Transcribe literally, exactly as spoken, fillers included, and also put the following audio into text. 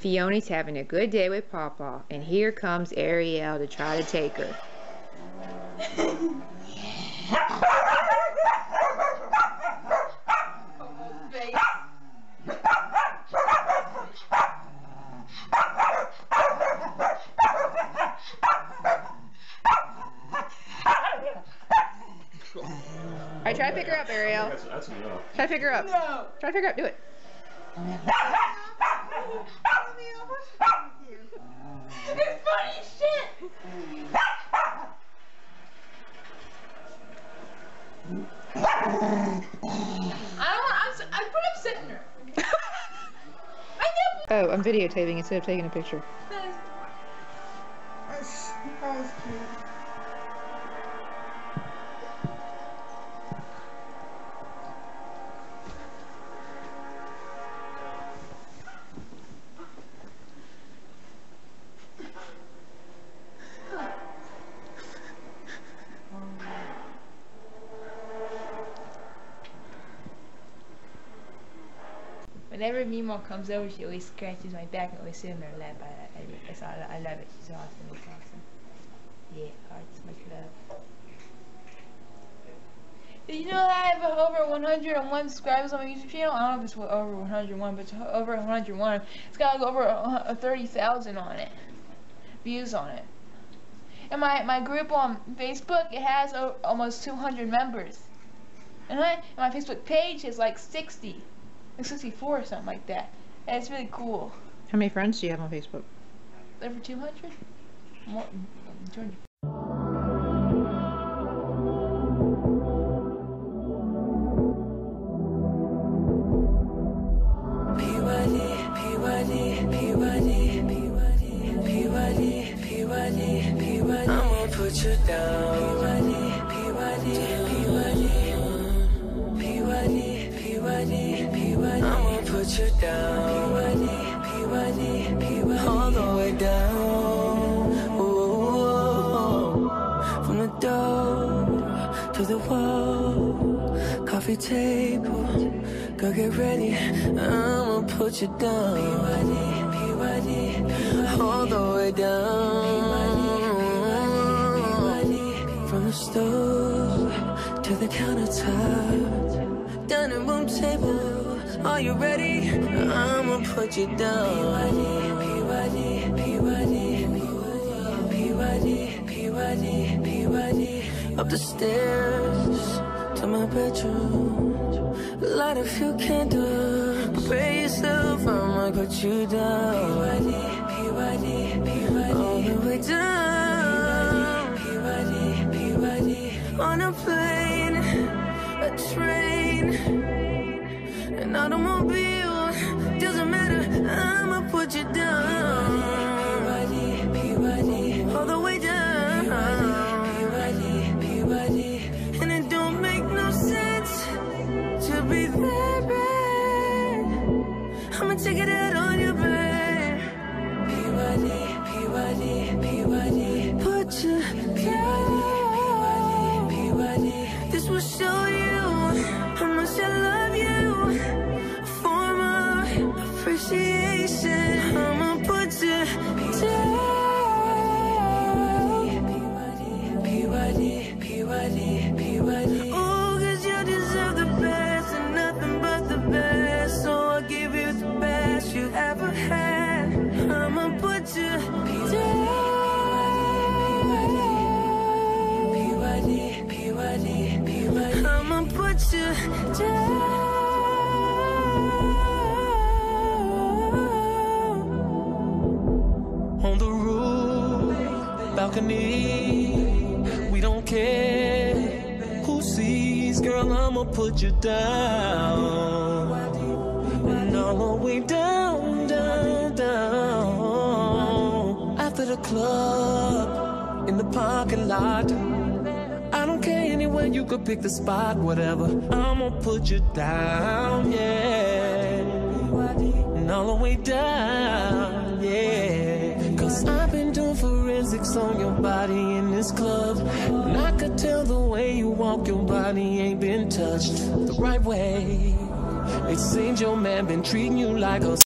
Fiona's having a good day with Pawpaw, and here comes Ariel to try to take her. Alright, try to pick her up, Ariel. That's, that's enough. Try to pick her up. No. Try to pick her up. Do it. It's funny as shit! I don't want, I'm, I'm upsetting her. I can't. Oh, I'm videotaping instead of taking a picture. That is, that's, that is cute. Whenever Mimo comes over, she always scratches my back and always sits in her lap. I, I, it's, I, I love it. She's awesome. It's awesome. Yeah, hearts, much love. Did you know that I have over one hundred and one subscribers on my YouTube channel? I don't know if it's over one hundred and one, but it's over one hundred and one. It's got like over thirty thousand on it. Views on it. And my, my group on Facebook, it has almost two hundred members. And, I, and my Facebook page is like sixty. Like sixty-four or something like that. And it's really cool. How many friends do you have on Facebook? Over two hundred? More, two hundred. I'ma put you down. I'ma put you down, all the way down. Ooh. From the door to the wall, coffee table, go get ready. I'ma put you down, all the way down. From the stove to the countertop, dining room table, are you ready? I'ma put you down. P Y D, P Y D, P Y D, P Y D, P Y D. Up the stairs to my bedroom, light a few candles, pray yourself, I'ma put you down. P Y D, P Y D, P Y D, all the way down. P Y D, P Y D, on a plane, a train, an automobile, doesn't matter, I'ma put you down. P Y D, P Y D, P Y D, all the way down. P Y D, P Y D, and it don't make no sense to be that bad. I'ma take it out on your bed. P Y D, P Y D, P Y D, put you down. P Y D, P Y D, this will show you how much I love you. For my appreciation, I'ma put you down. P Y D, P Y D, P Y D, P Y D. Oh, cause you deserve the best and nothing but the best. So I'll give you the best you ever had. I'ma put you down. P Y D, P Y D, P Y D, P Y D. I'ma put you down. On the roof, balcony, we don't care who sees, girl, I'ma put you down. And all the way down, down, down. After the club, in the parking lot, I don't care anywhere, you could pick the spot, whatever, I'ma put you down, yeah. And all the way down, yeah. Cause I've been doing forensics on your body in this club, and I could tell the way you walk, your body ain't been touched the right way. It seems your man been treating you like a